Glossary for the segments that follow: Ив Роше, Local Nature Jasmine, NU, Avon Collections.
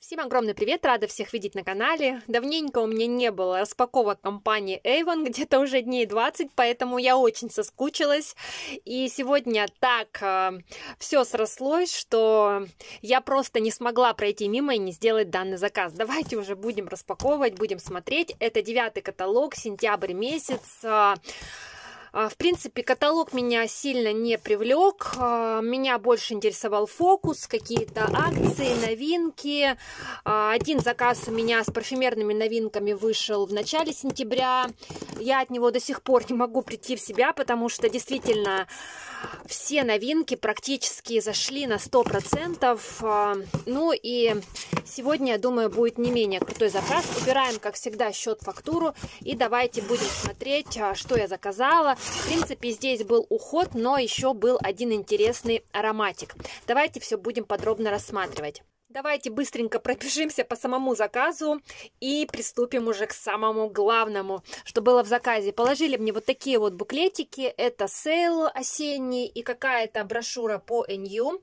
Всем огромный привет, рада всех видеть на канале. Давненько у меня не было распаковок компании Avon, где-то уже дней 20, поэтому я очень соскучилась. И сегодня так все срослось, что я просто не смогла пройти мимо и не сделать данный заказ. Давайте уже будем распаковывать, будем смотреть. Это 9-й каталог, сентябрь месяц. В принципе, каталог меня сильно не привлек, меня больше интересовал фокус, какие-то акции, новинки. Один заказ у меня с парфюмерными новинками вышел в начале сентября, я от него до сих пор не могу прийти в себя, потому что действительно все новинки практически зашли на 100%, ну и сегодня, я думаю, будет не менее крутой заказ. Убираем, как всегда, счет, фактуру, и давайте будем смотреть, что я заказала. В принципе, здесь был уход, но еще был один интересный ароматик. Давайте все будем подробно рассматривать. Давайте быстренько пробежимся по самому заказу и приступим уже к самому главному, что было в заказе. Положили мне вот такие вот буклетики, это сейл осенний и какая-то брошюра по NU.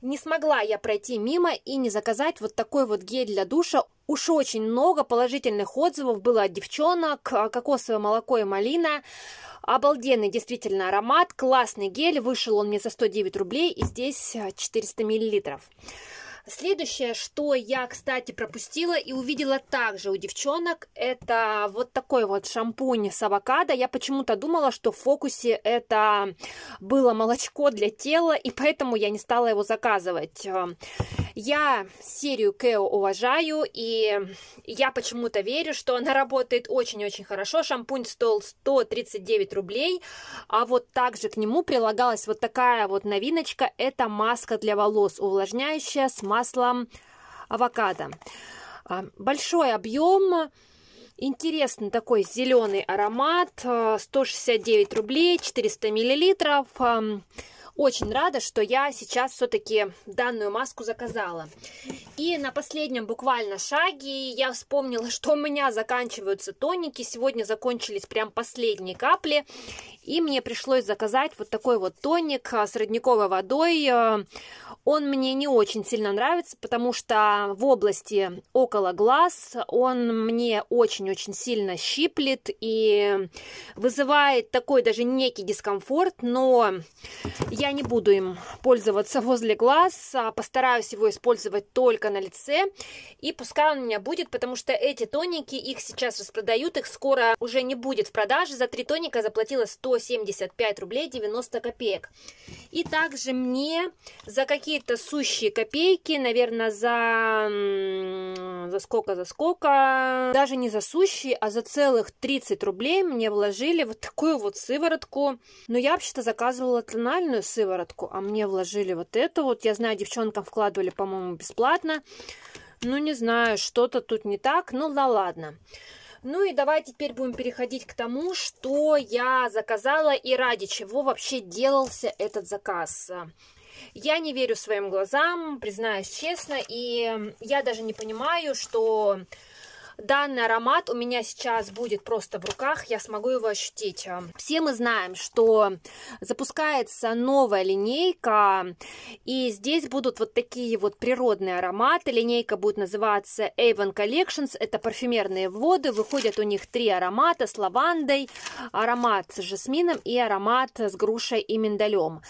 Не смогла я пройти мимо и не заказать вот такой вот гель для душа. Уж очень много положительных отзывов было от девчонок, кокосовое молоко и малина. Обалденный действительно аромат, классный гель, вышел он мне за 109 рублей и здесь 400 миллилитров. Следующее, что я, кстати, пропустила и увидела также у девчонок, это вот такой вот шампунь с авокадо. Я почему-то думала, что в фокусе это было молочко для тела, и поэтому я не стала его заказывать. Я серию Кео уважаю, и я почему-то верю, что она работает очень-очень хорошо. Шампунь стоил 139 рублей, а вот также к нему прилагалась вот такая вот новиночка. Это маска для волос, увлажняющая с маслом авокадо. Большой объем, интересный такой зеленый аромат, 169 рублей, 400 миллилитров. Очень рада, что я сейчас все-таки данную маску заказала. И на последнем буквально шаге я вспомнила, что у меня заканчиваются тоники. Сегодня закончились прям последние капли. И мне пришлось заказать вот такой вот тоник с родниковой водой. Он мне не очень сильно нравится, потому что в области около глаз он мне очень-очень сильно щиплет и вызывает такой даже некий дискомфорт, но я не буду им пользоваться возле глаз, постараюсь его использовать только на лице, и пускай он у меня будет, потому что эти тоники, их сейчас распродают, их скоро уже не будет в продаже. За 3 тоника заплатила 175 рублей 90 копеек. И также мне за какие-то сущие копейки, наверное, за сколько, даже не за сущие, а за целых 30 рублей мне вложили вот такую вот сыворотку. Но я вообще-то заказывала тональную сыворотку, а мне вложили вот эту вот. Я знаю, девчонкам вкладывали, по-моему, бесплатно. Ну, не знаю, что-то тут не так, ну да ладно. Ну и давайте теперь будем переходить к тому, что я заказала и ради чего вообще делался этот заказ. Я не верю своим глазам, признаюсь честно, и я даже не понимаю, что данный аромат у меня сейчас будет просто в руках, я смогу его ощутить. Все мы знаем, что запускается новая линейка, и здесь будут вот такие вот природные ароматы. Линейка будет называться Avon Collections, это парфюмерные воды, выходят у них 3 аромата с лавандой, аромат с жасмином и аромат с грушей и миндалем.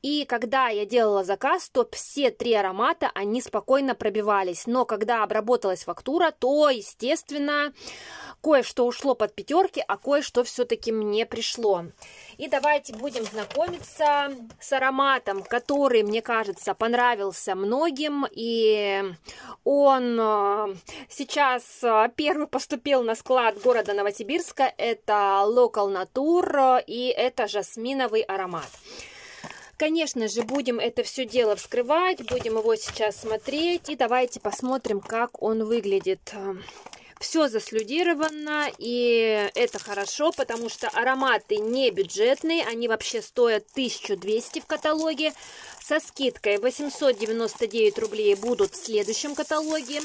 И когда я делала заказ, то все 3 аромата, они спокойно пробивались, но когда обработалась фактура, то, естественно, кое-что ушло под пятерки, а кое-что все-таки мне пришло. И давайте будем знакомиться с ароматом, который, мне кажется, понравился многим. И он сейчас первый поступил на склад города Новосибирска. Это Local Nature и это жасминовый аромат. Конечно же, будем это все дело вскрывать, будем его сейчас смотреть. И давайте посмотрим, как он выглядит. Все заслюдировано, и это хорошо, потому что ароматы не бюджетные, они вообще стоят 1200 в каталоге. Со скидкой 899 рублей будут в следующем каталоге.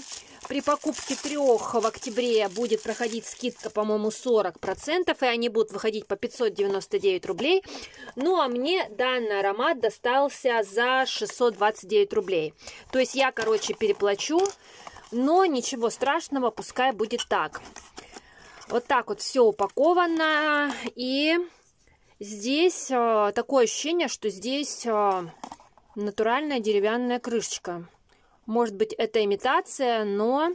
При покупке 3 в октябре будет проходить скидка, по-моему, 40%, и они будут выходить по 599 рублей. Ну, а мне данный аромат достался за 629 рублей. То есть я, короче, переплачу. но ничего страшного, пускай будет так. Вот так вот все упаковано, и здесь такое ощущение, что здесь натуральная деревянная крышечка. Может быть, это имитация, но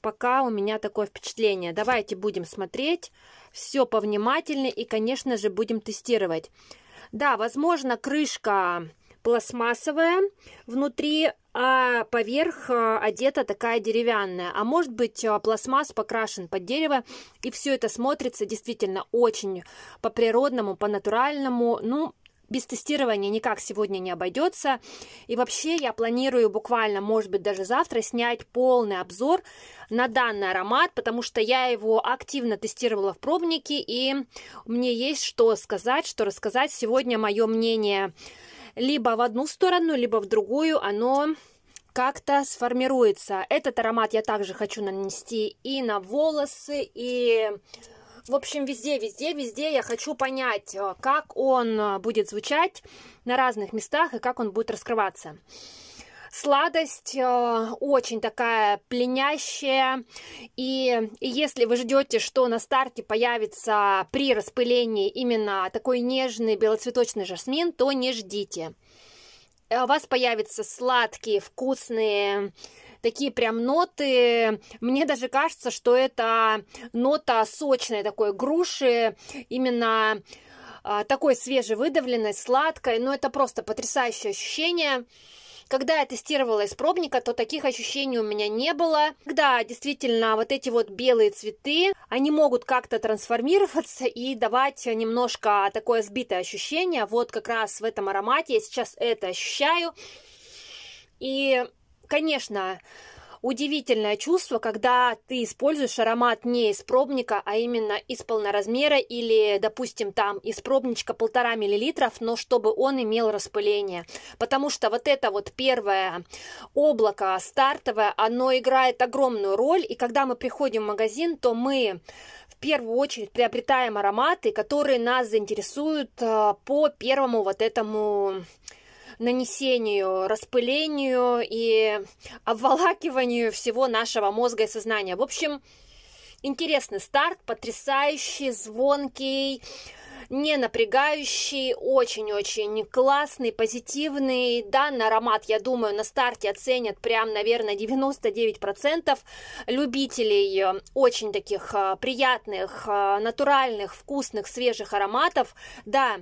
пока у меня такое впечатление. Давайте будем смотреть все повнимательнее и, конечно же, будем тестировать. Да, возможно, крышка пластмассовая внутри, а поверх одета такая деревянная. А может быть, пластмасс покрашен под дерево, и все это смотрится действительно очень по-природному, по-натуральному. Ну, без тестирования никак сегодня не обойдется. И вообще я планирую буквально, может быть, даже завтра снять полный обзор на данный аромат, потому что я его активно тестировала в пробнике, и мне есть что сказать, что рассказать. Сегодня мое мнение либо в одну сторону, либо в другую, оно как-то сформируется. Этот аромат я также хочу нанести и на волосы, и... В общем, везде я хочу понять, как он будет звучать на разных местах и как он будет раскрываться. Сладость очень такая пленящая. И если вы ждете, что на старте появится при распылении именно такой нежный белоцветочный жасмин, то не ждите. У вас появятся сладкие, вкусные... Такие прям ноты, мне даже кажется, что это нота сочной такой груши, именно такой свежевыдавленной, сладкой, но это просто потрясающее ощущение. Когда я тестировала из пробника, то таких ощущений у меня не было. Когда действительно вот эти вот белые цветы, они могут как-то трансформироваться и давать немножко такое сбитое ощущение. Вот как раз в этом аромате я сейчас это ощущаю. И... Конечно, удивительное чувство, когда ты используешь аромат не из пробника, а именно из полноразмера или, допустим, там из пробничка 1,5 мл, но чтобы он имел распыление. Потому что вот это вот первое облако стартовое, оно играет огромную роль, и когда мы приходим в магазин, то мы... В первую очередь приобретаем ароматы, которые нас заинтересуют по первому вот этому... нанесению, распылению и обволакиванию всего нашего мозга и сознания. В общем, интересный старт, потрясающий, звонкий, не напрягающий, очень-очень классный, позитивный. Данный аромат, я думаю, на старте оценят прям, наверное, 99% любителей очень таких приятных, натуральных, вкусных, свежих ароматов. Да,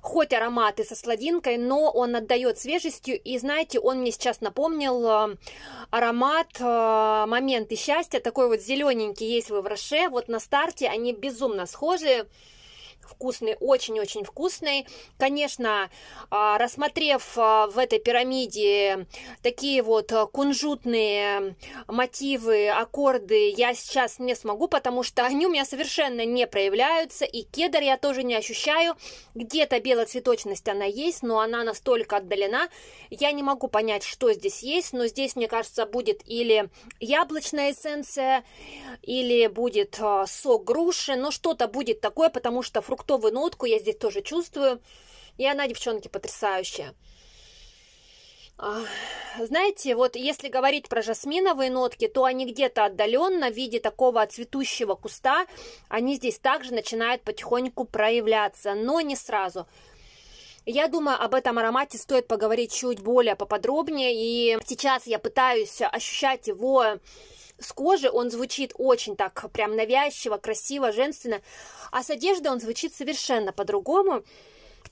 хоть аромат и со сладинкой, но он отдает свежестью. И знаете, он мне сейчас напомнил аромат «Моменты счастья». Такой вот зелененький есть в Ив Роше. Вот на старте они безумно схожи. Вкусный, очень-очень вкусный. Конечно, рассмотрев в этой пирамиде такие вот кунжутные мотивы, аккорды, я сейчас не смогу, потому что они у меня совершенно не проявляются, и кедр я тоже не ощущаю. Где-то белоцветочность она есть, но она настолько отдалена, я не могу понять, что здесь есть, но здесь, мне кажется, будет или яблочная эссенция, или будет сок груши, но что-то будет такое, потому что фрукты фруктовую нотку я здесь тоже чувствую, и она, девчонки, потрясающая. Знаете, вот если говорить про жасминовые нотки, то они где-то отдаленно в виде такого цветущего куста, они здесь также начинают потихоньку проявляться, но не сразу. Я думаю, об этом аромате стоит поговорить чуть более поподробнее, и сейчас я пытаюсь ощущать его с кожи. Он звучит очень так прям навязчиво, красиво, женственно, а с одежды он звучит совершенно по-другому,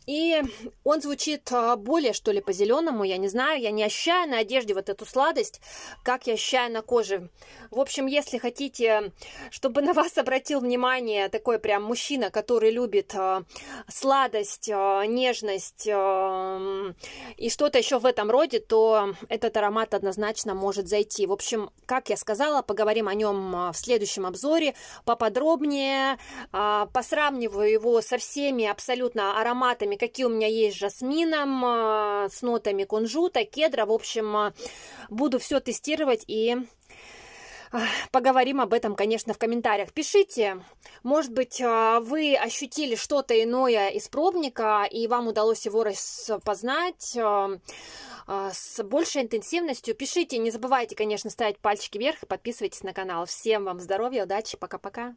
и он звучит более, что ли, по-зеленому, я не знаю, я не ощущаю на одежде вот эту сладость, как я ощущаю на коже. В общем, если хотите, чтобы на вас обратил внимание такой прям мужчина, который любит сладость, нежность и что-то еще в этом роде, то этот аромат однозначно может зайти. В общем, как я сказала, поговорим о нем в следующем обзоре поподробнее, посравниваю его со всеми абсолютно ароматами, какие у меня есть с жасмином, с нотами кунжута, кедра. В общем, буду все тестировать и поговорим об этом, конечно, в комментариях. Пишите, может быть, вы ощутили что-то иное из пробника и вам удалось его распознать. с большей интенсивностью. Пишите, не забывайте, конечно, ставить пальчики вверх и подписывайтесь на канал. Всем вам здоровья, удачи, пока-пока.